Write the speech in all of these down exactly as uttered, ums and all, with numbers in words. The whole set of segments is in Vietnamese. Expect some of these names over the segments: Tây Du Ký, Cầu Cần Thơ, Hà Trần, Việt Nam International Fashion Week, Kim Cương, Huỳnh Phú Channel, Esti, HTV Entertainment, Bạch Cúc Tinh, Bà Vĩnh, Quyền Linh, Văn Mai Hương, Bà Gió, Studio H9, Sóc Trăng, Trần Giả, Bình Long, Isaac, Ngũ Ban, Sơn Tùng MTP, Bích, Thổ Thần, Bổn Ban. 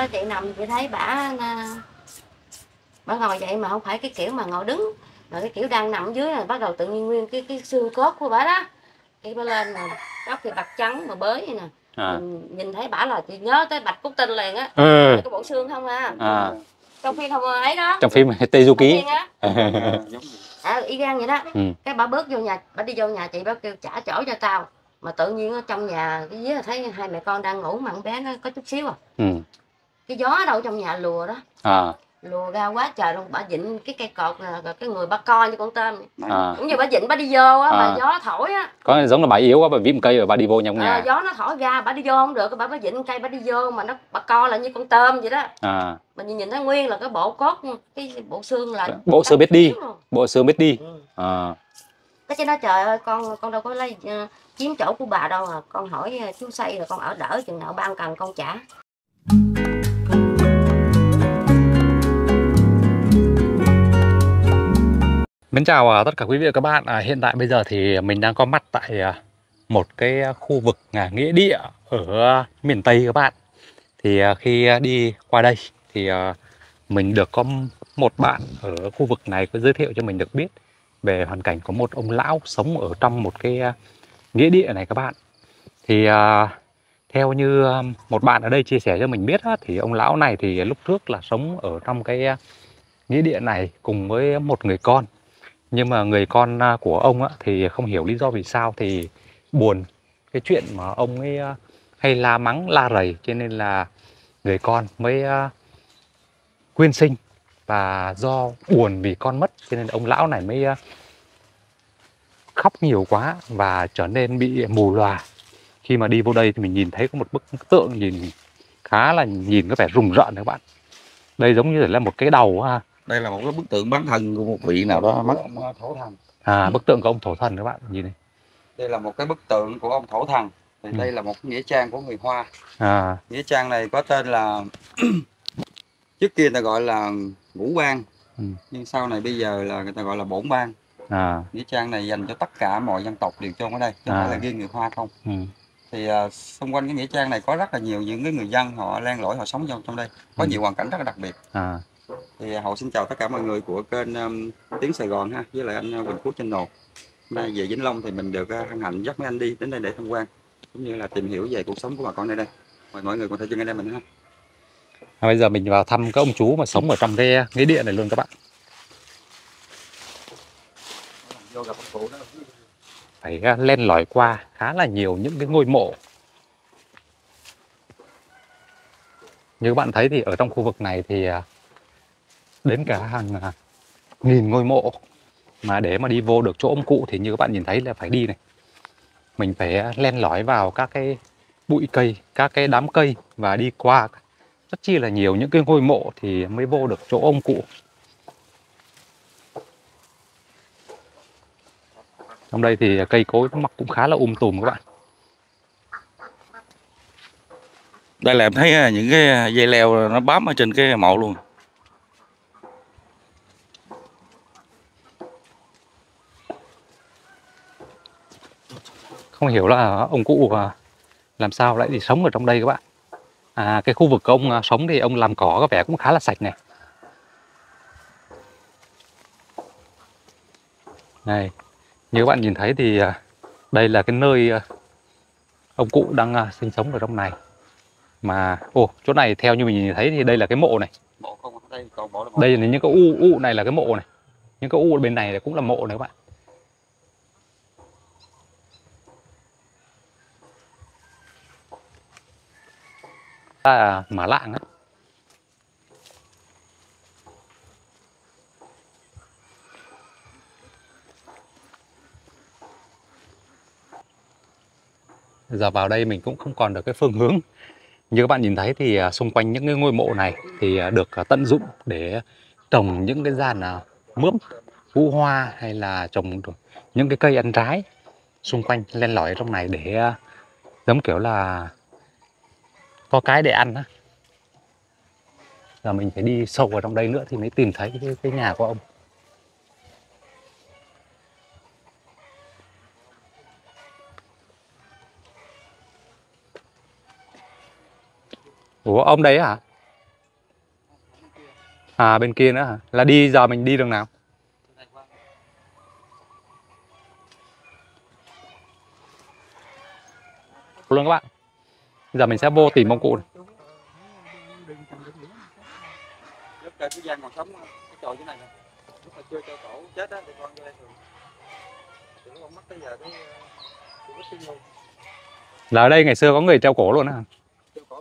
đó chị nằm chị thấy bả bả ngồi vậy mà không phải cái kiểu mà ngồi đứng, mà cái kiểu đang nằm dưới là bắt đầu tự nhiên nguyên cái cái xương cốt của bả đó khi bả lên nè, tóc thì bạc trắng mà bới vậy nè. À. Mình nhìn thấy bả là chị nhớ tới Bạch Cúc Tinh liền á. Ừ. Cái bộ xương không à. À. Trong phim không ấy đó. Trong phim Tây Du Ký. À, y gan vậy đó. Ừ. Cái bà bước vô nhà, bà đi vô nhà chị, bà kêu trả chỗ cho tao. Mà tự nhiên ở trong nhà cái dế thấy hai mẹ con đang ngủ mà con bé nó có chút xíu à. Ừ. Cái gió ở đâu trong nhà lùa đó. À. Lùa ra quá trời luôn, bà vịnh cái cây cột rồi cái người bà coi như con tên. À. Cũng như bà vịnh bà đi vô á, bà à. Gió thổi á. Có giống là bà yếu quá, bà vịnh cây rồi bà đi vô nhà. À, gió nó thổi ra, bà đi vô không được, bà bà vịnh cây bà đi vô mà nó bà coi là như con tôm vậy đó. À. Mình nhìn thấy nguyên là cái bộ cốt, cái bộ xương là bộ xương biết đi, bộ xương biết đi. Ừ. À. Cái chứ nói trời ơi con con đâu có lấy uh, chiếm chỗ của bà đâu à, con hỏi uh, chú xây rồi con ở đỡ chừng nào ban cần con trả. Mến chào tất cả quý vị và các bạn. À, hiện tại bây giờ thì mình đang có mặt tại một cái khu vực nghĩa địa ở miền Tây các bạn. Thì khi đi qua đây thì mình được có một bạn ở khu vực này có giới thiệu cho mình được biết về hoàn cảnh có một ông lão sống ở trong một cái nghĩa địa này các bạn. Thì theo như một bạn ở đây chia sẻ cho mình biết thì ông lão này thì lúc trước là sống ở trong cái nghĩa địa này cùng với một người con. Nhưng mà người con của ông á, thì không hiểu lý do vì sao thì buồn cái chuyện mà ông ấy hay la mắng, la rầy. Cho nên là người con mới quyên sinh. Và do buồn vì con mất cho nên ông lão này mới khóc nhiều quá và trở nên bị mù lòa. Khi mà đi vô đây thì mình nhìn thấy có một bức tượng nhìn khá là nhìn có vẻ rùng rợn các bạn. Đây giống như là một cái đầu ha. Đây là một cái bức tượng bán thần của một vị nào đó mất. Thổ Thần. À, bức tượng của ông Thổ Thần các bạn nhìn này. Đây là một cái bức tượng của ông Thổ Thần. Thì ừ. Đây là một nghĩa trang của người Hoa. À. Nghĩa trang này có tên là trước kia ta gọi là Ngũ Ban, ừ. nhưng sau này bây giờ là người ta gọi là Bổn Ban. À. Nghĩa trang này dành cho tất cả mọi dân tộc đều chôn ở đây, chứ à. Không phải là riêng người Hoa không. Ừ. Thì uh, xung quanh cái nghĩa trang này có rất là nhiều những cái người dân họ len lỏi họ sống trong trong đây, có ừ. nhiều hoàn cảnh rất là đặc biệt. À. Thì Hậu xin chào tất cả mọi người của kênh um, Tiếng Sài Gòn ha, với lại anh Huỳnh Phú Channel. Nay về Vĩnh Long thì mình được hân uh, hạnh dắt mấy anh đi đến đây để tham quan cũng như là tìm hiểu về cuộc sống của bà con nơi đây. Mời mọi người có thể chân ngay đây mình ha. À, bây giờ mình vào thăm các ông chú mà sống ở trong cái nghĩa địa này luôn các bạn. Phải uh, len lỏi qua khá là nhiều những cái ngôi mộ. Như các bạn thấy thì ở trong khu vực này thì uh, đến cả hàng nghìn ngôi mộ. Mà để mà đi vô được chỗ ông cụ thì như các bạn nhìn thấy là phải đi này. Mình phải len lỏi vào các cái bụi cây, các cái đám cây và đi qua rất chi là nhiều những cái ngôi mộ thì mới vô được chỗ ông cụ. Trong đây thì cây cối nó mọc cũng khá là um tùm các bạn. Đây là em thấy những cái dây leo nó bám ở trên cái mộ luôn. Không hiểu là ông cụ làm sao lại đi sống ở trong đây các bạn. À, cái khu vực của ông sống thì ông làm cỏ có vẻ cũng khá là sạch này. Này, như các bạn nhìn thấy thì đây là cái nơi ông cụ đang sinh sống ở trong này. Mà, ồ, oh, chỗ này theo như mình nhìn thấy thì đây là cái mộ này. Đây là những cái u, u này là cái mộ này. Những cái u bên này cũng là mộ này các bạn. À, mã lạng á. Giờ vào đây mình cũng không còn được cái phương hướng. Như các bạn nhìn thấy thì xung quanh những cái ngôi mộ này thì được tận dụng để trồng những cái dàn mướp, vũ hoa hay là trồng những cái cây ăn trái xung quanh len lỏi trong này để giống kiểu là có cái để ăn á. Giờ mình phải đi sâu vào trong đây nữa thì mới tìm thấy cái, cái nhà của ông. Ủa ông đấy hả? À bên kia nữa hả? Là đi giờ mình đi đường nào? Luôn các bạn. Giờ mình sẽ vô tìm ông cụ này. Là ở đây ngày xưa có người treo cổ luôn á hả?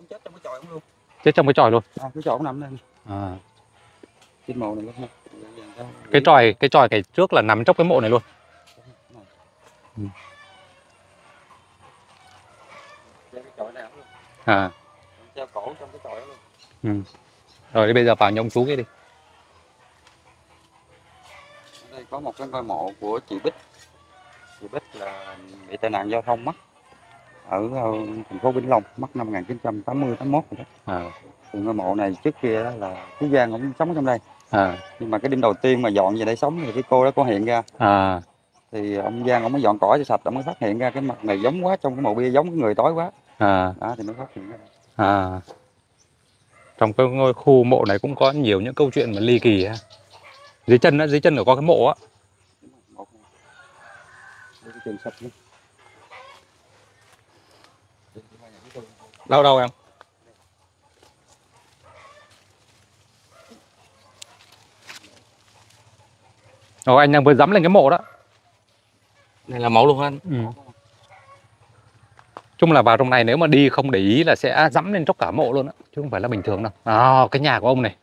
Chết trong cái chòi luôn. Chết trong cái chòi luôn. À, cái chòi cũng nằm đây. À. Cái mộ này luôn. Cái chòi, cái chòi cái trước là nằm trong cái mộ này luôn. Ừ. À. Treo cổ trong cái chòi đó luôn. Ừ. Rồi thì bây giờ vào nhông chú cái đi. Ở đây có một cái ngôi mộ của chị Bích. Chị Bích là bị tai nạn giao thông mất ở thành phố Bình Long, mất năm một nghìn chín trăm tám mươi tám mươi mốt rồi đó. À. Thì ngôi mộ này trước kia đó là chú Giang cũng sống trong đây. À. Nhưng mà cái đêm đầu tiên mà dọn về đây sống thì cái cô đó có hiện ra. À. Thì ông Giang ông mới dọn cỏ cho sạch, ông mới phát hiện ra cái mặt này giống quá, trong cái mộ bia giống cái người tối quá. À. Đó thì mới phát hiện ra. À. Trong cái ngôi khu mộ này cũng có nhiều những câu chuyện mà ly kỳ ha. Dưới chân á, dưới chân của có cái mộ á. Đâu đâu em? Ồ, anh đang vừa dẫm lên cái mộ đó. Này là mộ luôn anh. Ừ. Chung là vào trong này nếu mà đi không để ý là sẽ dẫm lên trong cả mộ luôn á, chứ không phải là bình thường đâu. À, cái nhà của ông này.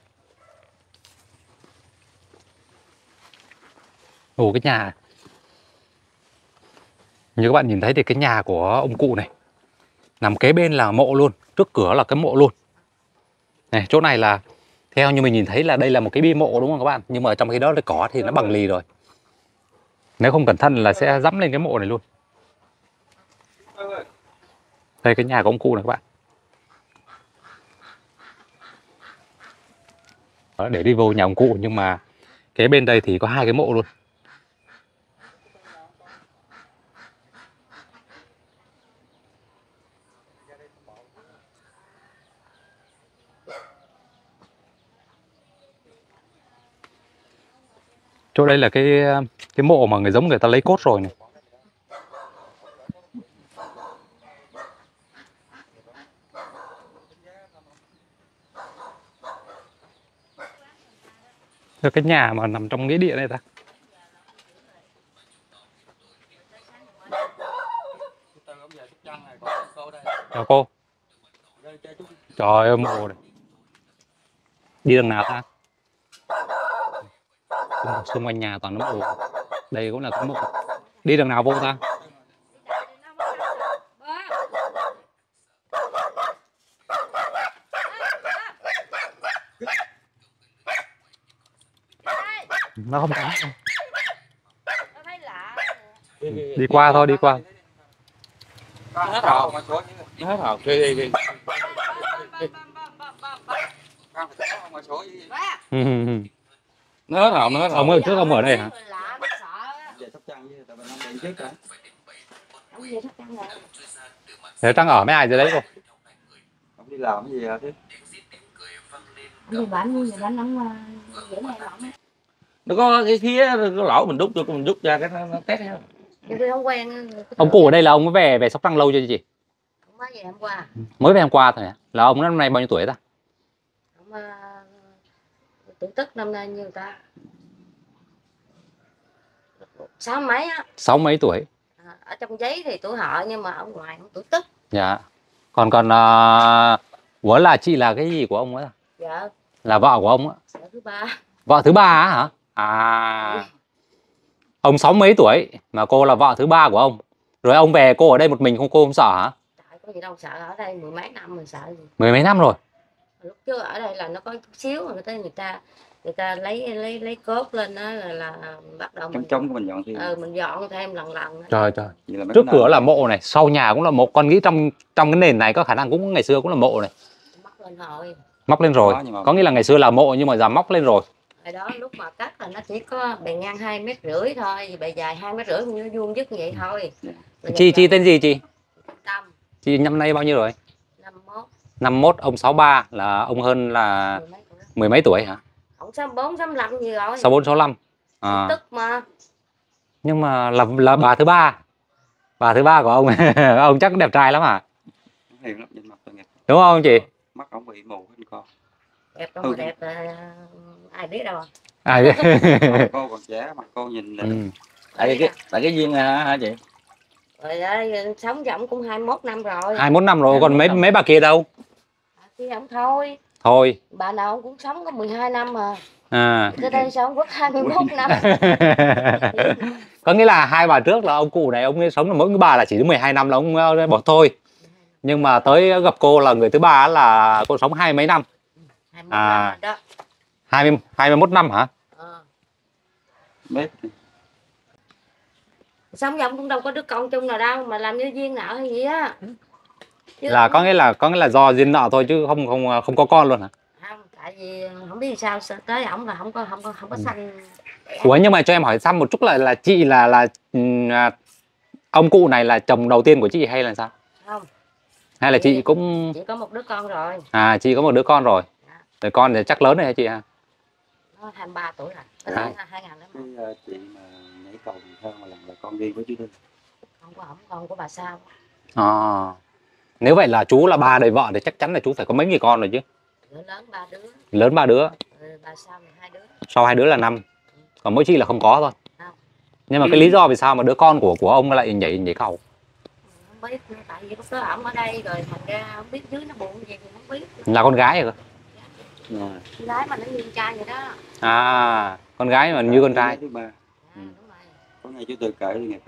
Ồ, cái nhà. Như các bạn nhìn thấy thì cái nhà của ông cụ này nằm kế bên là mộ luôn, trước cửa là cái mộ luôn. Này, chỗ này là theo như mình nhìn thấy là đây là một cái bia mộ đúng không các bạn? Nhưng mà ở trong cái đó là cỏ thì nó bằng lì rồi. Nếu không cẩn thận là sẽ dẫm lên cái mộ này luôn. Đây cái nhà của ông cụ này các bạn. Đó, để đi vô nhà ông cụ nhưng mà cái bên đây thì có hai cái mộ luôn. Chỗ đây là cái cái mộ mà người giống người ta lấy cốt rồi này. Cái nhà mà nằm trong nghĩa địa này ta. Chào cô. Trời ơi mồ này. Đi đường nào ta? Xung quanh nhà toàn nó mồ. Đây cũng là cái mộ. Đi đường nào vô ta? Nó không có. Đi qua thôi, đi qua. Nó hết hồn. Nó hết hồn. Đi đi đi. Nó hết hồn, nó hết hồn. Ông ơi, trước ông ở đây hả? Thế Trăng ở mấy ai dưới đấy cô? Ông đi làm cái gì hả thế? Đi bán gì bán lắm mà dễ này lắm. Nó có cái phía cái lỗ mình đút cho mình đút ra cái nó, nó tét theo. Tôi không quen. Ông cụ ở đây là ông mới về về Sóc Trăng lâu chưa chị? Mới về hôm qua. Mới về hôm qua thôi. Là ông năm nay bao nhiêu tuổi ta? Ông uh, tuổi Tức năm nay nhiều ta. Sáu mấy á. Sáu mấy tuổi. À, ở trong giấy thì tuổi Hợi nhưng mà ở ngoài ông tuổi Tức. Dạ. Còn còn uh, ủa là chị là cái gì của ông ấy? Dạ. Là vợ của ông á. Vợ thứ ba. Vợ thứ ba á hả? À, ông sáu mấy tuổi mà cô là vợ thứ ba của ông. Rồi ông về cô ở đây một mình không, cô không sợ hả? Tại có gì đâu sợ, ở đây mười mấy năm mình sợ gì. Mười mấy năm rồi. Lúc trước ở đây là nó có chút xíu người ta người ta người ta lấy lấy lấy cốt lên đó là, là bắt đầu mình chống mình dọn thêm. Ừ, mình dọn thêm lần lần. Đó. Trời trời. Vậy là mấy trước cửa này là mộ này, sau nhà cũng là mộ, con nghĩ trong trong cái nền này có khả năng cũng ngày xưa cũng là mộ này. Móc lên rồi. Móc lên rồi. Đó, có nghĩa là ngày xưa là mộ nhưng mà giờ móc lên rồi. Hồi đó lúc mà cắt là nó chỉ có bề ngang hai mét rưỡi thôi, bề dài hai mét rưỡi nó vuông dứt như vậy thôi. Rồi chị chị tên gì chị? Tâm. Chị năm nay bao nhiêu rồi? năm mốt. năm mốt, ông sáu ba là ông hơn là mười mấy tuổi hả? Ông sáu mươi bốn, sáu mươi lăm gì rồi. sáu mươi bốn, sáu mươi lăm à. Tức mà. Nhưng mà là, là bà thứ ba. Bà thứ ba của ông. Ông chắc cũng đẹp trai lắm à. Hiền lắm, nhìn mặt tôi nghịch. Đúng không chị? Mắt ông bị mù hết con. Đẹp con mà đẹp à, ai biết đâu. Ai biết. Cô còn trẻ mà cô nhìn ừ. Tại cái, tại cái duyên à, hả chị? Rồi sống với ổng cũng hai mươi mốt năm rồi. hai mươi mốt năm rồi, còn mấy mấy bà kia đâu? Thì ổng thôi. Thôi. Bà nào ông cũng sống có mười hai năm mà. À. Tới đây sao ông quất hai mươi mốt năm. Có nghĩa là hai bà trước là ông cụ này ông sống là mỗi cái bà là chỉ đến mười hai năm là ông bỏ thôi. Nhưng mà tới gặp cô là người thứ ba là cô sống hai mấy năm. À. Đó. hai mươi, hai mươi mốt năm hả? Ờ. Biết. Sống dòng cũng đâu có đứa con chung nào đâu mà làm như duyên nợ hay gì á. Chứ là có nghĩa là có nghĩa là do duyên nợ thôi chứ không không không có con luôn hả? Không, tại vì không biết sao tới ổng là không có không có không có sanh. Ủa nhưng mà cho em hỏi xăm một chút là là chị là là ông cụ này là chồng đầu tiên của chị hay là sao? Không. Hay là chị, chị cũng chị có một đứa con rồi. À chị có một đứa con rồi. Dạ. Rồi con thì chắc lớn rồi hả chị ha? Nó hai mươi ba tuổi rồi. Nó à. Là hai nghìn lẻ một. Chị mà nhảy Cầu Cần Thơ mà lần là con đi với chú Đinh. Không có ổng, con của bà sao? À. Nếu vậy là chú là ba đời vợ thì chắc chắn là chú phải có mấy người con rồi chứ. Lớn ba đứa. Lớn ba đứa. Ừ, bà sau thì hai đứa. Sau hai đứa là năm. Còn mỗi chị là không có thôi. Không. Nhưng mà ừ. Cái lý do vì sao mà đứa con của của ông lại nhảy nhảy cầu? Không biết, tại vì lúc đó ổng ở đây rồi thành ra không biết dưới nó buồn gì thì không biết. Là con gái rồi. Dạ. Rồi. Con gái mà nó như con trai vậy đó. À, con gái mà như con trai. Thứ ba. À, đúng rồi. Có ngày chú tôi kể đi nghiệp.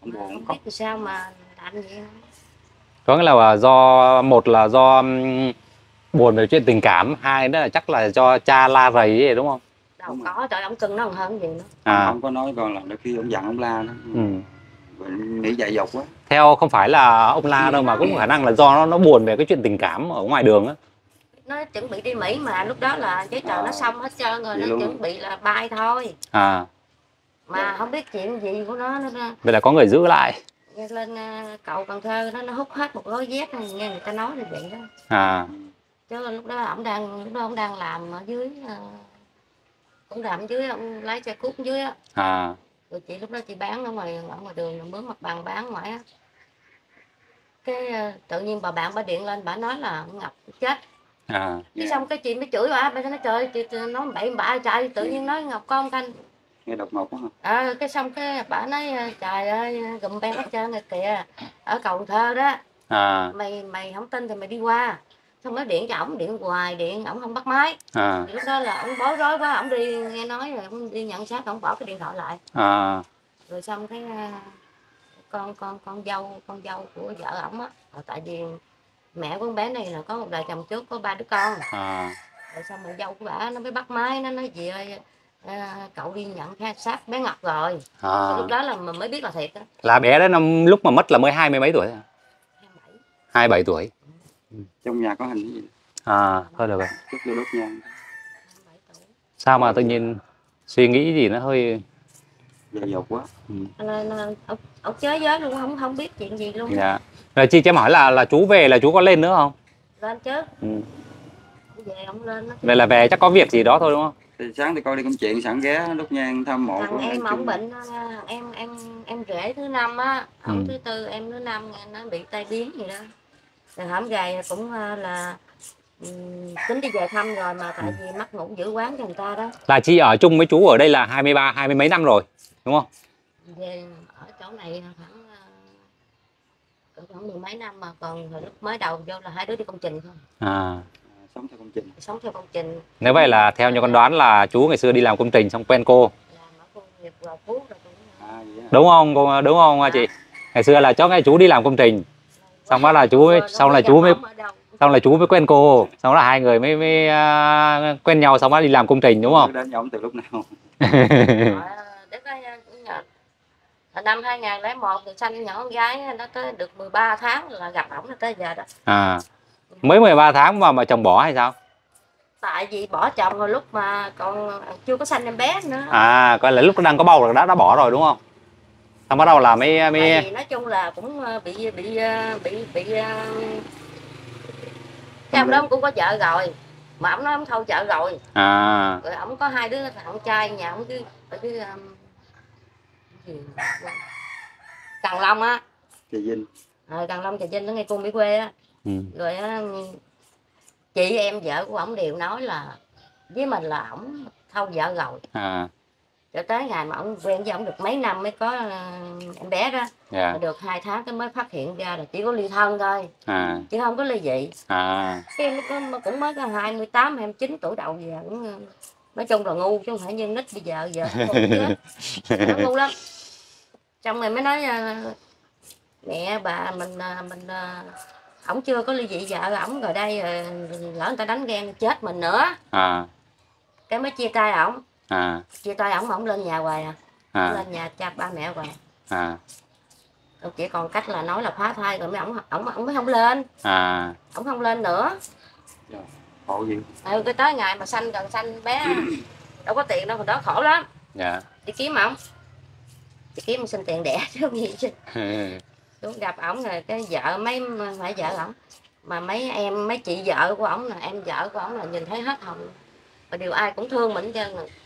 Không buồn. Không biết thì sao mà làm vậy không? Có nghĩa là do một là do buồn về chuyện tình cảm, hai nữa là chắc là do cha la rầy ấy, đúng không? Đâu có, trời ông cưng nó còn hơn gì nữa. À. Ông có nói còn là đôi khi ông giận ông la nó. Ừ. Mình nghĩ dại dột quá. Theo không phải là ông la đâu mà cũng khả năng là do nó nó buồn về cái chuyện tình cảm ở ngoài đường á. Nó chuẩn bị đi Mỹ mà lúc đó là giấy tờ à. Nó xong hết trơn rồi, nó chuẩn bị là bay thôi. À. Mà không biết chuyện gì của nó nữa. Vậy là có người giữ lại. Lên Cầu Cần Thơ nó, nó hút hết một gói dép này, nghe người ta nói là vậy đó. À. Chứ lúc đó ổng đang lúc đó ổng đang làm ở dưới cũng làm dưới ông lái xe cút dưới á. À. Rồi chị lúc đó chị bán ở ngoài ở ngoài đường mướn mặt bằng bán ngoài á. Cái tự nhiên bà bạn bà điện lên bà nói là Ngọc chết. À. Cái xong cái chị mới chửi bà, bà nói trời chị nói bậy bạ trời tự nhiên nói Ngọc con canh. Nghe độc mộc quá hả? À, cái xong cái bà nói trời ơi gùm ben hết trơn rồi kìa ở Cầu Cần Thơ đó. À. Mày mày không tin thì mày đi qua. Xong nói điện cho ổng điện hoài điện ổng không bắt máy. À. Thì lúc đó là ổng bối rối quá ổng đi nghe nói rồi ổng đi nhận xác ổng bỏ cái điện thoại lại. À. Rồi xong cái con con con dâu con dâu của vợ ổng á tại vì mẹ của con bé này là có một đời chồng trước có ba đứa con. À. Rồi xong bà dâu của bà nó mới bắt máy nó nói gì ơi à, cậu đi nhận xác bé Ngọc rồi. À. Lúc đó là mình mới biết là thiệt đó. Là bé đó năm lúc mà mất là mới hai mươi mấy tuổi hả? hai mươi bảy tuổi. Ừ. Trong nhà có hành gì? À, thôi được rồi. Chút vô đốt nhang. Sao mà tự nhiên suy nghĩ gì nó hơi dại dột quá. Ừ. Ông chới giới luôn không không biết chuyện gì luôn. Dạ. Rồi chị cho em hỏi là là chú về là chú có lên nữa không? Lên chứ. Ừ. Về ông lên đó. Vậy là về chắc có việc gì đó thôi đúng không? Thì sáng thì coi đi công chuyện sẵn ghé đốt nhang thăm mộ của em ổng bệnh em em em rể thứ năm á ổng ừ. Thứ tư em thứ năm nó bị tai biến gì đó rồi hổm gầy cũng là um, tính đi về thăm rồi mà tại vì mắc ngủ giữ quán cho người ta đó. Là chị ở chung với chú ở đây là hai mươi ba hai mươi mấy năm rồi đúng không? Về ở chỗ này khoảng khoảng mười mấy năm mà còn hồi lúc mới đầu vô là hai đứa đi công trình thôi. À. Sống theo công trình. Sống theo công trình. Nếu vậy là theo như con đoán là chú ngày xưa đi làm công trình xong quen cô. Đúng không cô, đúng không chị? Ngày xưa là cháu nghe chú đi làm công trình. Xong đó là chú xong là chú mới xong là chú mới quen cô. Xong là hai người mới mới uh, quen nhau xong đó đi làm công trình đúng không? Đến nhau từ lúc nào. Năm hai nghìn lẻ một thì sanh nhỏ con gái nó tới được mười ba tháng là gặp ổng tới giờ đó. À. Mới mười ba tháng mà mà chồng bỏ hay sao? Tại vì bỏ chồng hồi lúc mà còn chưa có sanh em bé nữa. À, coi là lúc nó đang có bầu rồi đã đã bỏ rồi đúng không? Xong bắt đầu là mấy mấy tại vì nói chung là cũng bị bị bị bị, bị... cái ông đó cũng có vợ rồi. mà ổng nói ổng thâu chợ rồi à. Rồi ổng có hai đứa con trai nhà ổng cứ ở cái Cần Long á, Trà Vinh, ờ Cần Long Trà Vinh nó ngay cung Mỹ Quê á. Ừ. Rồi chị em vợ của ổng đều nói là với mình là ổng thâu vợ rồi à. Rồi tới ngày mà ổng quen với ổng được mấy năm mới có em bé đó. Yeah. Được hai tháng cái mới phát hiện ra là chỉ có ly thân thôi à. Chứ không có ly dị à. Em cũng mới có hai mươi tám, hai mươi chín tuổi đầu giờ cũng nói chung là ngu chứ không phải như nít bây giờ giờ cũng ngu lắm. Xong rồi mới nói mẹ bà mình mình ổng chưa có ly dị vợ ổng rồi đây lỡ người ta đánh ghen chết mình nữa à. Cái mới chia tay ổng à. Chia tay ổng mà ổng lên nhà hoài à, à. Lên nhà cha ba mẹ hoài à. Chỉ còn cách là nói là phá thai rồi mới ổng ổng ổng mới không lên à. Ổng không lên nữa. Khổ gì? Ừ, cái tới ngày mà sanh gần sanh bé đâu có tiền đâu, hồi đó khổ lắm. Dạ. Đi kiếm ổng, đi kiếm xin tiền đẻ chứ không gì chứ. Đúng gặp ổng rồi cái vợ mấy phải vợ ổng mà mấy em mấy chị vợ của ổng là em vợ của ổng là nhìn thấy hết hồn. Mà điều ai cũng thương mình chứ,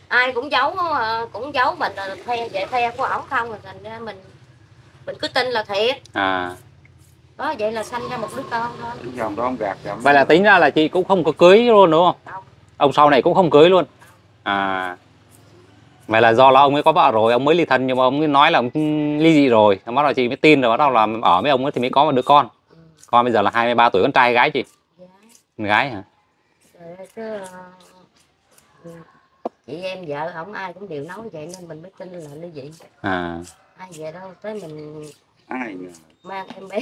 ai cũng giấu cũng giấu mình rồi phe về phe của ổng không, rồi thành ra mình mình cứ tin là thiệt à. Đó vậy là sanh ra một đứa con thôi. Dòng đó không gạt dòng. Vậy là tính ra là chị cũng không có cưới luôn đúng không? Không. Ông sau này cũng không cưới luôn à. Vậy là do là ông ấy có vợ rồi ông mới ly thân, nhưng mà ông ấy nói là ông ly dị rồi, bắt đầu chị mới tin, rồi bắt đầu là ở với ông ấy thì mới có một đứa con. Ừ. Con bây giờ là hai mươi ba tuổi, con trai hay gái chị? Gái. Gái hả? Trời ơi, chứ... chị em vợ không ai cũng đều nói vậy nên mình mới tin là ly dị à. Ai về đâu tới mình ai mang em bé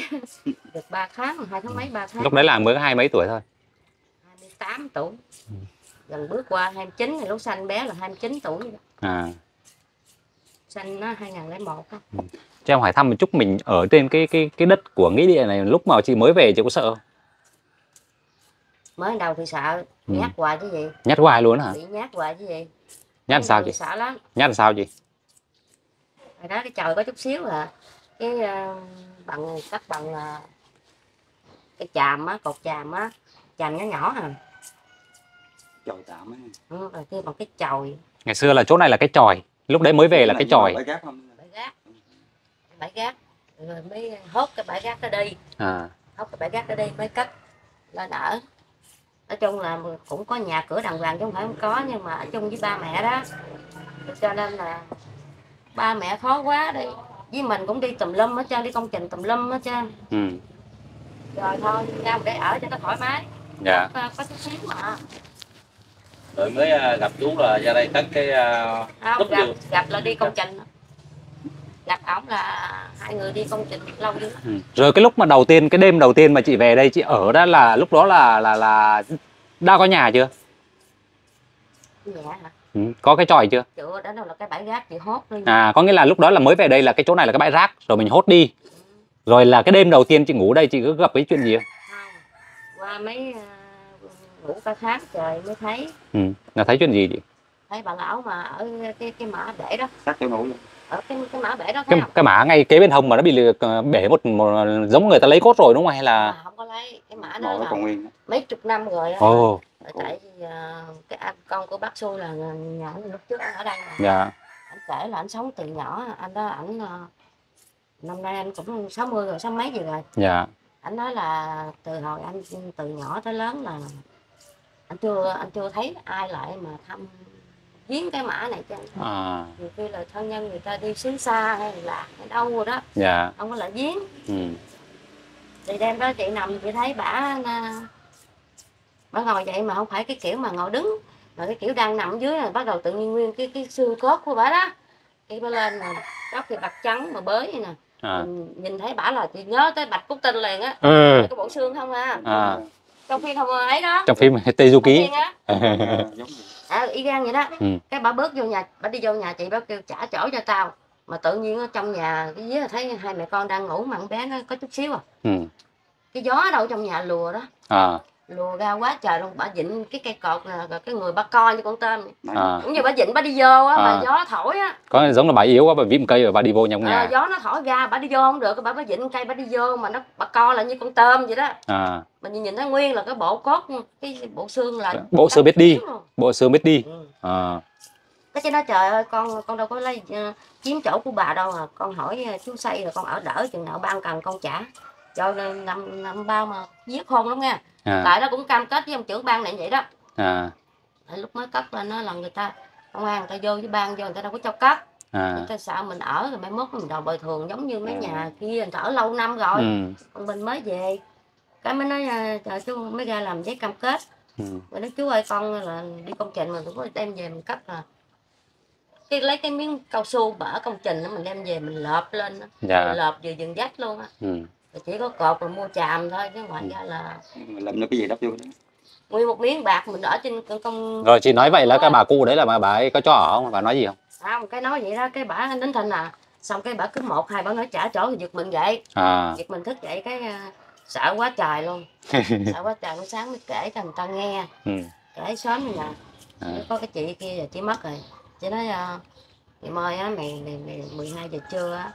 được ba tháng, hai tháng mấy ba tháng. Lúc đấy là mới có hai mấy tuổi thôi. hai mươi tám tuổi. Ừ. Gần bước qua hai mươi chín thì lúc sanh bé là hai mươi chín tuổi đó. À. Sanh nó hai nghìn không trăm lẻ một đó. Ừ. Cho em hỏi thăm một chút, mình ở trên cái cái cái đất của nghĩa địa này lúc mà chị mới về chị có sợ không? Mới đầu thì sợ, ừ. Nhát hoài chứ gì. Nhát hoài luôn hả? Bị nhát hoài chứ gì. Nhát sao chị? Sợ lắm. Nhát sao chị? Hồi đó cái trời có chút xíu à. Cái uh, bằng các bằng uh, cái chàm á, cột chàm á, chàm nhỏ nhỏ à. Chòi tạm ấy. Ừ, rồi kia còn cái chòi. Ngày xưa là chỗ này là cái chòi, lúc đấy mới về là cái chòi. Bãi gác không? Bãi gác. Bãi gác. Rồi mới hốt cái bãi gác đó đi. À. Hốt cái bãi gác đó đi mới cất lên ở. Nói chung là cũng có nhà cửa đàng hoàng chứ không phải không có, nhưng mà ở chung với ba mẹ đó. Cho nên là ba mẹ khó quá đi. Với mình cũng đi tùm lum hết trơn, đi công trình tùm lum hết trơn. Ừ. Rồi thôi, ra một cái ở cho nó thoải mái. Dạ. Có, có chút xíu mà. Rồi mới gặp chú là ra đây cất cái không, gặp, gặp là đi công trình, gặp ổng là hai người đi công trình lâu dữ lắm. Ừ. Rồi cái lúc mà đầu tiên, cái đêm đầu tiên mà chị về đây chị ở đó là lúc đó là là là đã có nhà chưa? Dạ hả? Ừ. Có cái chòi chưa? Chưa, đó là cái bãi rác chị hốt đi. À, có nghĩa là lúc đó là mới về đây là cái chỗ này là cái bãi rác rồi mình hốt đi. Ừ. Rồi là cái đêm đầu tiên chị ngủ đây chị cứ gặp cái chuyện gì không? Không, qua mấy ngủ cả tháng trời mới thấy. Ừ, là thấy chuyện gì chị? Thấy bà lão mà ở cái cái mã bể đó. Xác chỗ ngủ luôn. Ở cái cái mã bể đó cái, cái mã ngay kế bên hông mà nó bị bể một, một giống người ta lấy cốt rồi đúng không hay là? À, không có lấy, cái mã đó là mấy chục năm rồi. Ồ. Tại, tại vì cái anh con của bác Xu là nhà lúc trước anh ở đây mà. Dạ. Anh kể là anh sống từ nhỏ, anh đó ảnh năm nay anh cũng sáu mươi rồi, sáu mấy gì rồi. Dạ. Anh nói là từ hồi anh từ nhỏ tới lớn là anh chưa anh chưa thấy ai lại mà thăm viếng cái mã này cho anh. À. Nhiều khi là thân nhân người ta đi xứ xa hay là đâu rồi đó. Dạ. Không có lại viếng. Ừ. Thì đêm đó chị nằm chị thấy bả bả ngồi vậy mà không phải cái kiểu mà ngồi đứng, mà cái kiểu đang nằm dưới là bắt đầu tự nhiên nguyên cái cái xương cốt của bả đó khi bả lên mà tóc thì bạc trắng mà bới vậy nè. À. Mình nhìn thấy bả là chị nhớ tới Bạch Cúc Tinh liền á. Ừ. Cái bộ xương không ha. À. Trong phim không ấy đó, trong phim Tây Du Ký à, y gan vậy đó. Ừ. Cái bà bước vô nhà, bà đi vô nhà chị, bà kêu trả chỗ cho tao, mà tự nhiên ở trong nhà cái giếng thấy hai mẹ con đang ngủ mà con bé nó có chút xíu à. Ừ. Cái gió ở đâu trong nhà lùa đó à. lùa ra quá trời luôn. Bà Vĩnh cái cây cột là cái người bà coi như con tôm à. Cũng như bà Vĩnh bà đi vô á, à. Bà gió nó thổi á. Có giống là bà yếu quá, bà viết một cây rồi bà đi vô nhà ông à, nhà. Gió nó thổi ra bà đi vô không được, bà bà Vĩnh cây bà đi vô mà nó bà co là như con tôm vậy đó. À. Mình nhìn thấy nguyên là cái bộ cốt, cái bộ xương là bộ xương biết đi, bộ xương biết đi. Ừ. À. Cái chứ nó trời ơi con con đâu có lấy uh, chiếm chỗ của bà đâu à. Con hỏi uh, chú xây rồi con ở đỡ chừng nào ban cần con trả. Cho nên năm năm bao mà giết hôn lắm nha. À. Tại nó cũng cam kết với ông trưởng ban này vậy đó. À. Lúc mới cất lên nó là người ta công an người ta vô với ban vô người ta đâu có cho cất. À. Người ta sợ mình ở rồi mai mốt mình đòi bồi thường giống như mấy nhà kia người ta ở lâu năm rồi. Ừ. Còn mình mới về cái mới nói trời chú mới ra làm giấy cam kết. Ừ. Mình nói chú ơi con là đi công trình mà cũng có đem về mình cất à. Cái lấy cái miếng cao su bở công trình đó mình đem về mình lợp lên. Dạ. Mình lợp vừa dừng dắt luôn á. Ừ. Chỉ có cột rồi mua chàm thôi chứ ngoài ừ. ra là làm cái gì đắp vô đó. Nguyên một miếng bạc mình ở trên công. Rồi chị nói vậy là cái bà cu đấy là bà, bà ấy có cho ở không? Bà nói gì không? Không, cái nói vậy đó, cái bà đến Thịnh à. Xong cái bà cứ một hai bà nói trả chỗ thì giật mình dậy à. Giật mình thức dậy cái sợ quá trời luôn. Sợ quá trời, buổi sáng mới kể cho người ta nghe. Ừ. Kể xóm rồi nè à. Có cái chị kia giờ chị mất rồi. Chị nói chị ơi á, mày, mày, mày mười hai giờ trưa á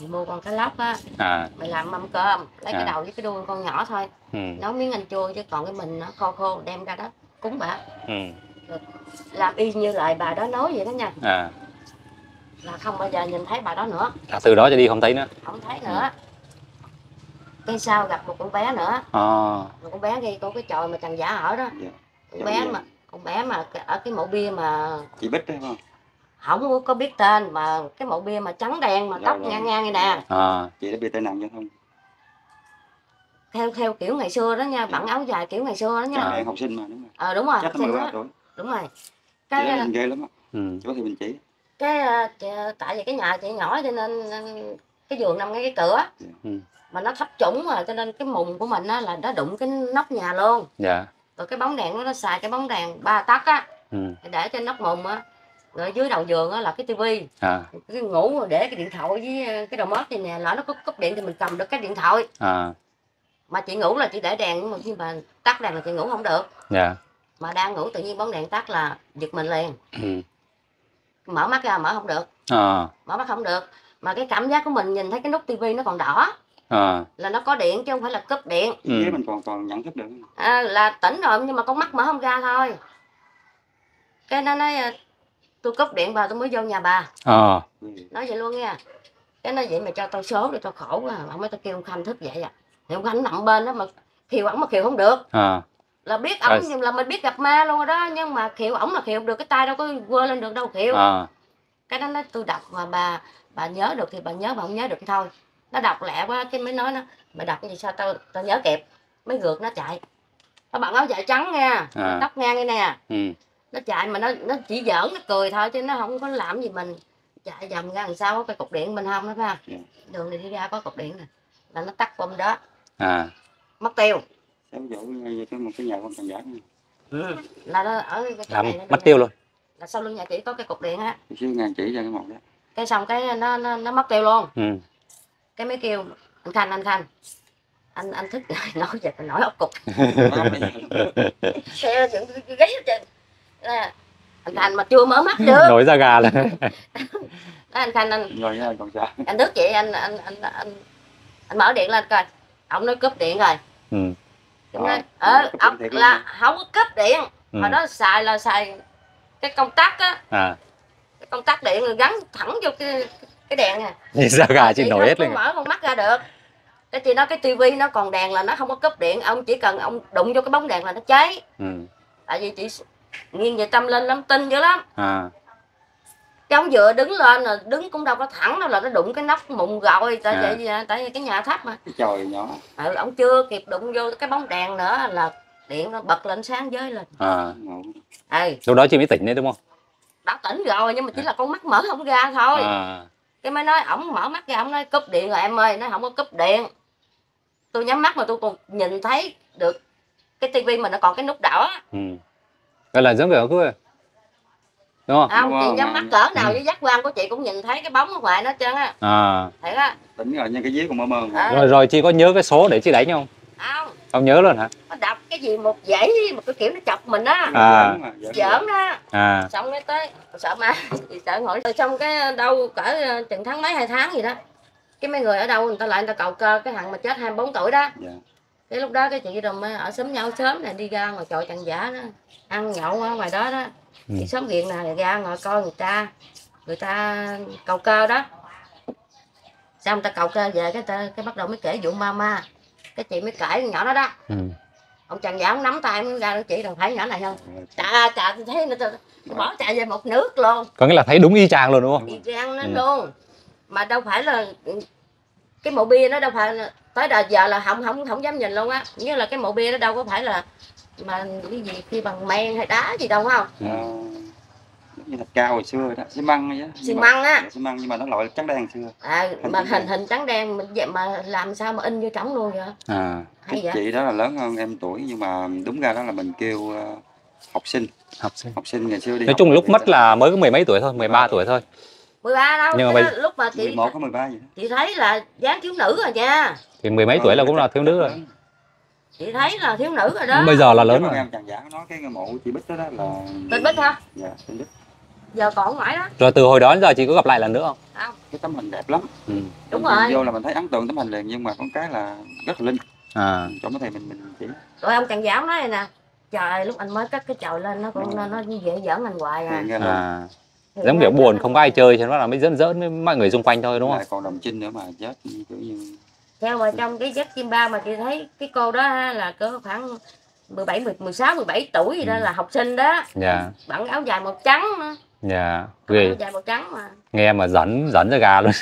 mày mua con cá lóc á, à. Mày làm mâm cơm, lấy à. Cái đầu với cái đuôi con nhỏ thôi, ừ. Nấu miếng ăn chua chứ còn cái mình nó khô khô đem ra đó cúng bà, ừ. Rồi, làm y như lời bà đó nói vậy đó nha, à. Là không bao giờ nhìn thấy bà đó nữa, à, từ đó cho đi không thấy nữa, không thấy nữa, ừ. Cái sau gặp một con bé nữa, à. Một con bé kia có cái chòi mà Trần Giả ở đó, dạ. Con bé mà, con bé mà ở cái mộ bia mà chị Bích đấy không? Không có biết tên mà cái mộ bia mà trắng đen mà tóc ngang ngang này nè. À, chị đã bị tai nạn giao thông. Theo theo kiểu ngày xưa đó nha, bận áo dài kiểu ngày xưa đó nha. À, học sinh mà đúng rồi. Ờ à, đúng rồi. Chắc mười ba tuổi. Đúng rồi. Cái chị là... ghê lắm á. Ừ. Có thì mình chỉ. Cái tại vì cái nhà chị nhỏ cho nên cái giường nằm ngay cái cửa. Ừ. Mà nó thấp trũng rồi cho nên cái mùng của mình á là nó đụng cái nóc nhà luôn. Dạ. Rồi cái bóng đèn nó nó xài cái bóng đèn ba tấc á. Ừ. Để trên nóc mùng á. Rồi dưới đầu giường á là cái tivi, à. Cái ngủ để cái điện thoại với cái đầu mót này nè, lỡ nó có cúp điện thì mình cầm được cái điện thoại, à. Mà chị ngủ là chị để đèn mà khi mà tắt đèn là chị ngủ không được, yeah. Mà đang ngủ tự nhiên bóng đèn tắt là giật mình liền, ừ. Mở mắt ra mở không được, à. Mở mắt không được, mà cái cảm giác của mình nhìn thấy cái nút tivi nó còn đỏ, à. Là nó có điện chứ không phải là cúp điện, ừ. Mình còn còn nhận thức được, à, là tỉnh rồi nhưng mà con mắt mở không ra thôi, cái nó nói tôi cúp điện bà tôi mới vô nhà bà, à. Nói vậy luôn nha, cái nói vậy mà cho tao số để tao khổ quá, ông mới tao kêu ông Khanh thức dậy à, thì ông Khanh nằm bên đó mà khiêu ổng mà khiêu không được, à. Là biết ổng à. Là mình biết gặp ma luôn rồi đó, nhưng mà khiêu ổng là khiêu được, cái tay đâu có quơ lên được đâu khiêu, à. Cái đó nói tôi đọc mà bà bà nhớ được thì bà nhớ, bà không nhớ được thôi, nó đọc lẹ quá cái mới nói nó, mày đọc gì sao tao tao nhớ kịp, mới gượt nó chạy, nó bận áo dài trắng nha, à. Tóc ngang đây nè. Ừ. Nó chạy mà nó nó chỉ giỡn nó cười thôi chứ nó không có làm gì mình. Chạy vòng ra đằng sau có cái cục điện bên hông đó phải không? Đường này đi ra có cục điện nè. Là nó tắt bom đó. À. Mất tiêu. Cái một cái nhà con Trần Giả. Ừ. Là nó ở cái chỗ này mất tiêu luôn. Là sau lưng nhà chỉ có cái cục điện á. Chứ ngàn chỉ ra cái một đó. Cái xong cái nó nó, nó mất tiêu luôn. Ừ. Cái mới kêu anh Khanh anh Khanh. Anh anh thức dậy nói giật nổi ốc cục. Xe dựng gáy hết trơn. Là, anh Thành mà chưa mở mắt chưa nổi da gà là anh Thành anh rồi nha, còn sao anh Đức vậy anh anh anh anh, anh mở điện lên coi ông nói cúp điện rồi, ừ. Ông nói ờ ông là không có cúp điện, ừ. Hồi đó xài là xài cái công tắc á, à. Cái công tắc điện rồi gắn thẳng vô cái cái đèn nè, nhìn da gà trên nổi hết lên, mở con mắt ra được. Cái chị nói cái tivi nó còn đèn là nó không có cúp điện, ông chỉ cần ông đụng vô cái bóng đèn là nó cháy, ừ. Tại vì chị nghiêng về tâm linh lắm, tin dữ lắm, à. Cái ông vừa đứng lên là đứng cũng đâu có thẳng đâu, là nó đụng cái nóc mụn rồi, tại à. Vậy tại vì cái nhà thấp mà cái trời nhỏ, ừ, ông chưa kịp đụng vô cái bóng đèn nữa là điện nó bật lên sáng giới lên, à. À. Lúc đó chị mới tỉnh đấy đúng không? Đã tỉnh rồi nhưng mà chỉ là con mắt mở không ra thôi, à. Cái mới nói ổng mở mắt ra ổng nói cúp điện rồi em ơi, nó không có cúp điện, tôi nhắm mắt mà tôi còn nhìn thấy được cái tivi mà nó còn cái nút đỏ, ừ. Gọi là giống kiểu cứ đúng không? Không, chị nhắm mắt cỡ nào với giác quan của chị cũng nhìn thấy cái bóng ở ngoài nó trơn á. À. Thiệt á. Tính rồi nhưng cái dế còn mơ mơ. À. Rồi rồi chị có nhớ cái số để chị đánh không? Không. Không nhớ luôn hả? Nó đọc cái gì một dãy một cái kiểu nó chọc mình á, giỡn đó. À. Xong cái tới sợ ma, sợ hỏi. Xong cái đâu cỡ chừng tháng mấy hai tháng gì đó, cái mấy người ở đâu người ta lại người ta cầu cơ cái thằng mà chết hai mươi bốn tuổi đó. Dạ. Cái lúc đó cái chị rồi mới ở xóm nhau sớm này đi ra ngoài chợ Trần Giả đó, ăn nhậu ở ngoài đó đó. Ừ. Chị xóm viện này ra ngồi coi người ta, người ta cầu cơ đó. Xong người ta cầu cơ về cái ta, cái bắt đầu mới kể vụ ma ma. Cái chị mới kể con nhỏ đó đó. Ừ. Ông Trần Giả ông nắm tay mới ra chị đừng thấy nhỏ này không? Chà chà tôi thấy nó bỏ chạy về một nước luôn. Có nghĩa là thấy đúng y chang luôn đúng không? Y chang nó. Ừ. Luôn. Mà đâu phải là cái mộ bia nó đâu phải tới đời giờ là không không không dám nhìn luôn á, như là cái mộ bia nó đâu có phải là mà cái gì khi bằng men hay đá gì đâu không? À, như thạch cao hồi xưa đó, xi măng vậy đó. Xi măng á. Xi măng nhưng mà nó loại trắng đen xưa. À, hình mà hình đen. Hình trắng đen mình vậy mà làm sao mà in vô trống luôn vậy? À. Hay vậy? Chị đó là lớn hơn em tuổi nhưng mà đúng ra đó là mình kêu uh, học sinh. Học sinh. Học sinh ngày xưa đi. Nói chung lúc mất là mới có mười mấy tuổi thôi, mười ba tuổi thôi. mười ba đâu, nhưng mà bây... lúc mà chị mười một có mười ba vậy đó. Chị thấy là dáng thiếu nữ rồi nha. Thì mười mấy tuổi là cũng là thiếu nữ rồi. Chị thấy là thiếu nữ rồi đó. Bây giờ là lớn rồi. Em Trần Giả nói cái mộ chị Bích đó, đó là tên Bích hả? Dạ, tên Bích. Giờ còn ngoài đó. Rồi từ hồi đó đến giờ chị có gặp lại lần nữa không? Không. Cái tấm hình đẹp lắm. Ừ. Đúng rồi. Vô là mình thấy ấn tượng tấm hình liền nhưng mà con cái là rất là linh. À. Chỗ mấy thầy mình mình chỉ. Rồi ông Trần Giả nói này nè. Trời lúc anh mới cắt cái chòi lên nó cũng nó nó dễ giỡn anh hoài à. À. Giống kiểu buồn không có ai chơi cho nó là mới giỡn giỡn với mọi người xung quanh thôi đúng không? Còn đồng trinh nữa mà chết kiểu như theo mà trong cái giấc chim bao mà chị thấy cái cô đó ha, là có khoảng mười bảy mười sáu mười bảy tuổi gì đó. Ừ. Là học sinh đó. Dạ. Bận áo dài màu trắng nữa. Dạ. Ghê. Áo dài màu trắng mà. Nghe mà dẫn dẫn ra gà luôn.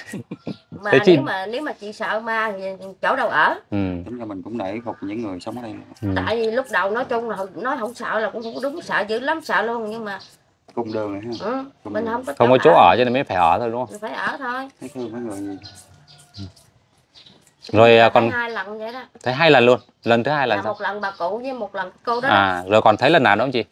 Mà thế nếu chị... mà nếu mà chị sợ ma thì chỗ đâu ở? Ừ. Tính ra mình cũng nể phục những người sống ở đây. Ừ. Tại vì lúc đầu nói chung là nói không sợ là cũng không có đúng, sợ dữ lắm, sợ luôn nhưng mà cùng đường này ha. Ừ. Cùng mình đường. Không có không có chỗ ở cho nên mới phải ở thôi đúng không? Mình phải ở thôi. Thấy thương mấy người gì? Rồi còn thấy hai lần vậy đó. Thấy hai lần luôn. Lần thứ hai là, là một lần bà cụ với một lần cô đó. À rồi còn thấy lần nào nữa không chị?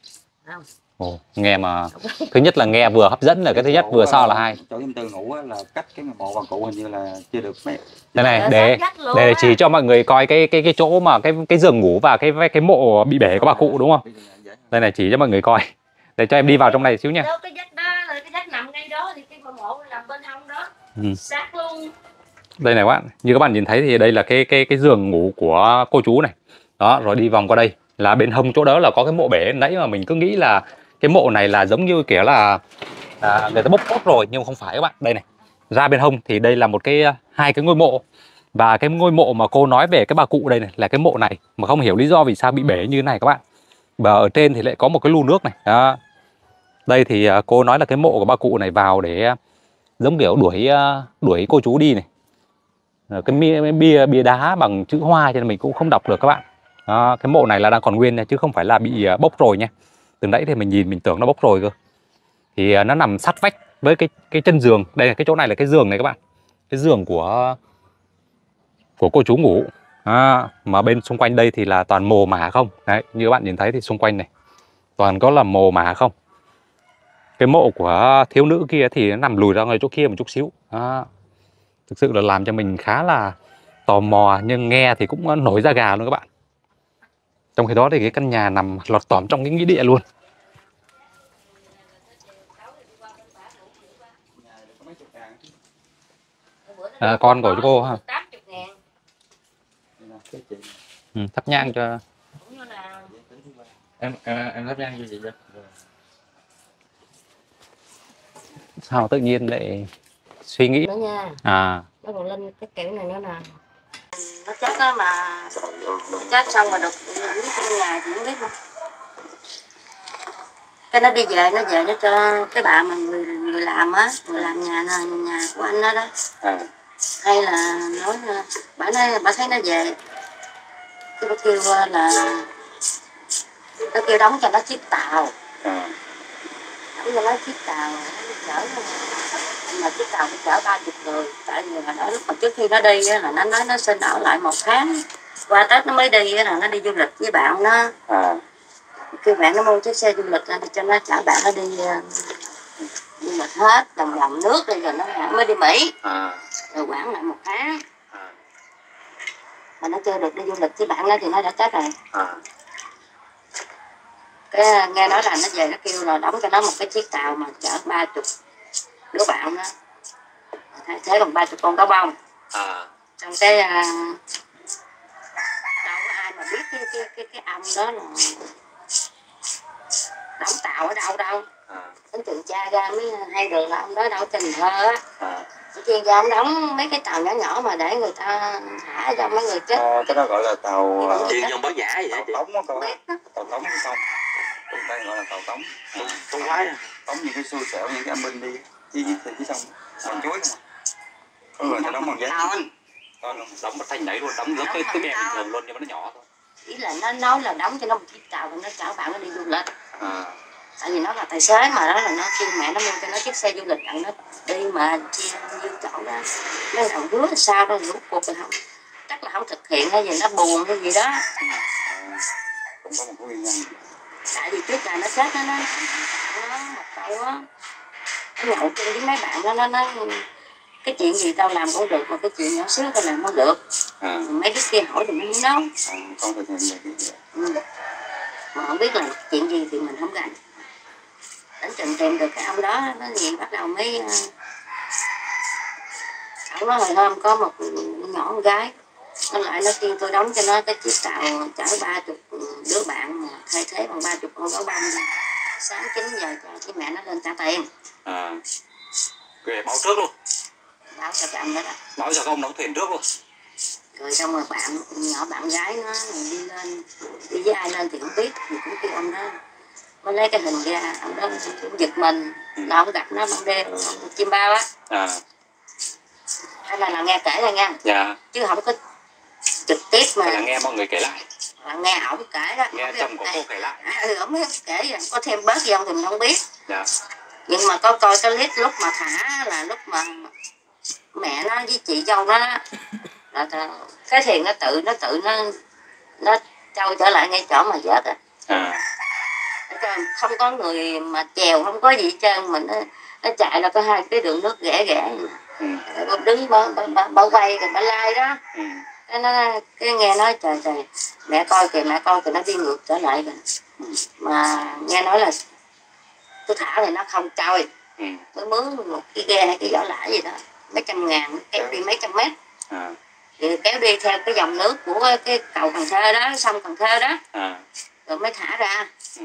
Không. Ồ, nghe mà thứ nhất là nghe vừa hấp dẫn là cái thứ nhất, vừa sau là hai. Chỗ em từ ngủ là cách cái mộ bà cụ hình như là chưa được mấy. Đây này để để chỉ cho mọi người coi cái cái cái chỗ mà cái cái giường ngủ và cái cái mộ bị bể của bà cụ đúng không? Đây này chỉ cho mọi người coi. Để cho em đi vào trong này xíu nha. Đó, cái vách đó là cái vách nằm ngay đó thì cái mộ nằm bên hông đó. Ừ. Xác luôn. Đây này các bạn, như các bạn nhìn thấy thì đây là cái cái cái giường ngủ của cô chú này. Đó, rồi đi vòng qua đây là bên hông chỗ đó là có cái mộ bể nãy mà mình cứ nghĩ là cái mộ này là giống như kiểu là à, người ta bốc cốt rồi nhưng không phải các bạn. Đây này. Ra bên hông thì đây là một cái hai cái ngôi mộ. Và cái ngôi mộ mà cô nói về cái bà cụ đây này là cái mộ này mà không hiểu lý do vì sao bị bể như thế này các bạn. Và ở trên thì lại có một cái lu nước này. Đó. Đây thì cô nói là cái mộ của bà cụ này vào để giống kiểu đuổi đuổi cô chú đi này. Cái bia, bia bia đá bằng chữ hoa cho nên mình cũng không đọc được các bạn. Đó, cái mộ này là đang còn nguyên nha, chứ không phải là bị bốc rồi nha. Từ nãy thì mình nhìn mình tưởng nó bốc rồi cơ. Thì nó nằm sát vách với cái cái chân giường. Đây là cái chỗ này là cái giường này các bạn. Cái giường của của cô chú ngủ. À, mà bên xung quanh đây thì là toàn mồ mả không. Đấy, như các bạn nhìn thấy thì xung quanh này toàn có là mồ mả không. Cái mộ của thiếu nữ kia thì nó nằm lùi ra ngoài chỗ kia một chút xíu. Đó. Thực sự là làm cho mình khá là tò mò nhưng nghe thì cũng nổi da gà luôn các bạn. Trong khi đó thì cái căn nhà nằm lọt tỏm trong cái nghĩa địa luôn. À, con của cô ha. Ừ, thắp nhang cho em, em em thắp nhang cho chị. Sao tự nhiên lại suy nghĩ nó nha. À. Nó còn lên cái kiểu này nữa nè. Nó chết đó mà. Nó chết xong mà được những cái ngày thì không biết không. Cái nó đi về, nó về nó cho cái bà mà người người làm á, người làm nhà này, nhà của anh đó đó. À. Hay là nói bà nói bà thấy nó về. Cái nó kêu là nó kêu đóng cho nó chiếc tàu. À. Đóng cho nó chiếc tàu. Chở mà chiếc tàu nó chở ba mươi người. Tại vì hồi đó lúc mà trước khi nó đi là nó nói nó xin ở lại một tháng, qua Tết nó mới đi là nó đi du lịch với bạn nó. À. Kêu bạn nó mua chiếc xe du lịch ra cho nó chở bạn nó đi du lịch hết đồng lòng nước rồi, rồi nó mới đi Mỹ. À. Rồi quản lại một tháng. mà nó chưa được đi du lịch với bạn đó thì nó đã chết rồi. À. Cái nghe nói là nó về nó kêu là đóng cho nó một cái chiếc tàu mà chở ba chục đứa bạn đó, thế còn ba chục con cá bông. À. Trong cái uh, đâu có ai mà biết cái cái cái, cái ông đó là đóng tàu ở đâu đâu. À. Đến chừng cha ra mới hay được là ông đó đâu Cần Thơ á. À. Chuyên gia ông đóng mấy cái tàu nhỏ nhỏ mà để người ta thả cho mấy người chết. À, cái đó gọi là tàu chuyên trong bó giả vậy đó. Tàu tống á con, tàu tống không? Trong đây gọi là tàu tống. Tống quái à? Tống như cái xui xẻo như cái bên đi chi chi chi xong con chuối không? Có người ta đóng bằng giấy. Con đóng một thanh đẩy luôn, đóng giống cái cái bè bình thường luôn nhưng mà nó nhỏ thôi. Ý là nó nói là đóng cho nó một chiếc tàu, nó chở bạn nó đi du lịch. À. Tại vì nó là tài xế mà đó, là nó kêu mẹ nó mua cho nó chiếc xe du lịch đặng nó đi mà chia như chỗ đó nó làm đứa sao đó rút cuộc rồi không, chắc là không thực hiện hay gì nó buồn hay gì đó. Cũng có một nguyên nhân tại vì trước là nó chết đó, nó nó một câu á, nó nhậu chung với mấy bạn đó, nó nó cái chuyện gì tao làm cũng được mà cái chuyện nhỏ xíu tao làm không được. À. Mấy đứa kia hỏi thì mới nấu con thực hiện được cái gì. Ừ. Mà không biết là chuyện gì thì mình không rành. Đến chừng tìm được cái ông đó, nó gì bắt đầu mới ông nói hồi hôm có một nhỏ con gái nó lại nó kêu tôi đóng cho nó cái chiếc tàu chở ba chục đứa bạn mà thay thế bằng ba chục con gấu bông, sáng chín giờ cho cái mẹ nó lên trả tiền. À, kìa báo trước luôn, báo cho cái ông đó đó, báo cho ông đóng thuyền trước luôn. Rồi xong rồi bạn nhỏ bạn gái nó đi lên, đi với ai lên thì không biết, thì cũng kêu ông đó mới lấy cái hình ra, ông đó cũng giật mình. Ừ. Là ông gặp nó bằng đêm chim bao á. À. Hay là, là nghe kể là nghe. Dạ. Chứ không có trực tiếp mà. Hay là nghe mọi người kể lại. Là nghe ổng kể đó. Nghe chồng của cô kể lại. Ừ, ổng kể vậy, có thêm bớt gì không thì mình không biết. Dạ. Nhưng mà có coi cái clip lúc mà thả là lúc mà mẹ nó với chị dâu nó đó, là cái thiền nó tự nó tự nó nó trâu trở lại ngay chỗ mà vớt á. À. Không có người mà chèo, không có gì hết trơn, mình nó, nó chạy là có hai cái đường nước rẽ rẽ. Ừ. Bà đứng bà, bà, bà, bà quay rồi bà lai đó. Ừ. Cái nó cái nghe nói trời trời mẹ coi kìa, mẹ coi kìa, nó đi ngược trở lại kìa. Ừ. Mà nghe nói là tôi thả thì nó không trôi. Ừ. Mới mướn một cái ghe hay cái giỏ lãi gì đó mấy trăm ngàn kéo đi mấy trăm mét. À. Thì kéo đi theo cái dòng nước của cái cầu Cần Thơ đó, sông Cần Thơ đó. À. Rồi mới thả ra. Ừ.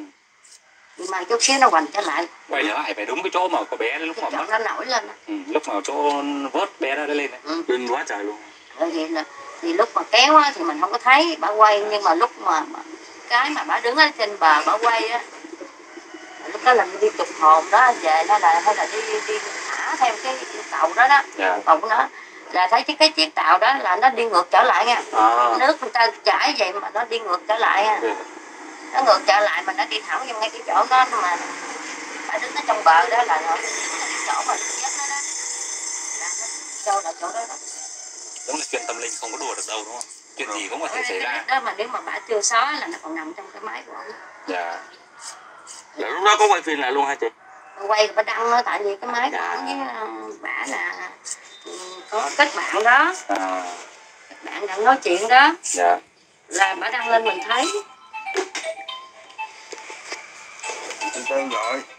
Nhưng mà chút xíu nó hoành trở lại, quay trở lại về đúng cái chỗ mà có bé lúc cái mà nó nổi lên. Ừ, lúc mà chỗ vớt bé đó lên đấy. Ừ. Lên quá trời luôn. Rồi thì là thì lúc mà kéo á, thì mình không có thấy bà quay, nhưng mà lúc mà cái mà bà đứng ở trên bờ bà quay á, lúc đó là đi chụp hồn đó về, nó là hay là đi đi thả theo cái tàu đó đó. Yeah. Tàu nó là thấy cái, cái chiếc tàu đó là nó đi ngược trở lại nha. À. Nước người ta chảy vậy mà nó đi ngược trở lại nha. Yeah. Nó ngược trở lại mà nó đi thẳng vô ngay cái chỗ đó mà bà đứng ở trong bờ đó, là nó đi chỗ mà chết nó đó, là nó trâu lại chỗ đó đó. Đúng là chuyện tâm linh không có đùa được đâu đúng không? Chuyện gì cũng có thể xảy ra. Đó mà nếu mà bà chưa xóa là nó còn nằm trong cái máy của ông. Dạ. Là lúc đó có quay phim lại luôn hả chị? Quay bà đăng nó, tại vì cái máy của ông với bà là có kết bạn đó. À. Bạn đang nói chuyện đó. Dạ. Là bà đăng lên mình thấy. Anh tên rồi.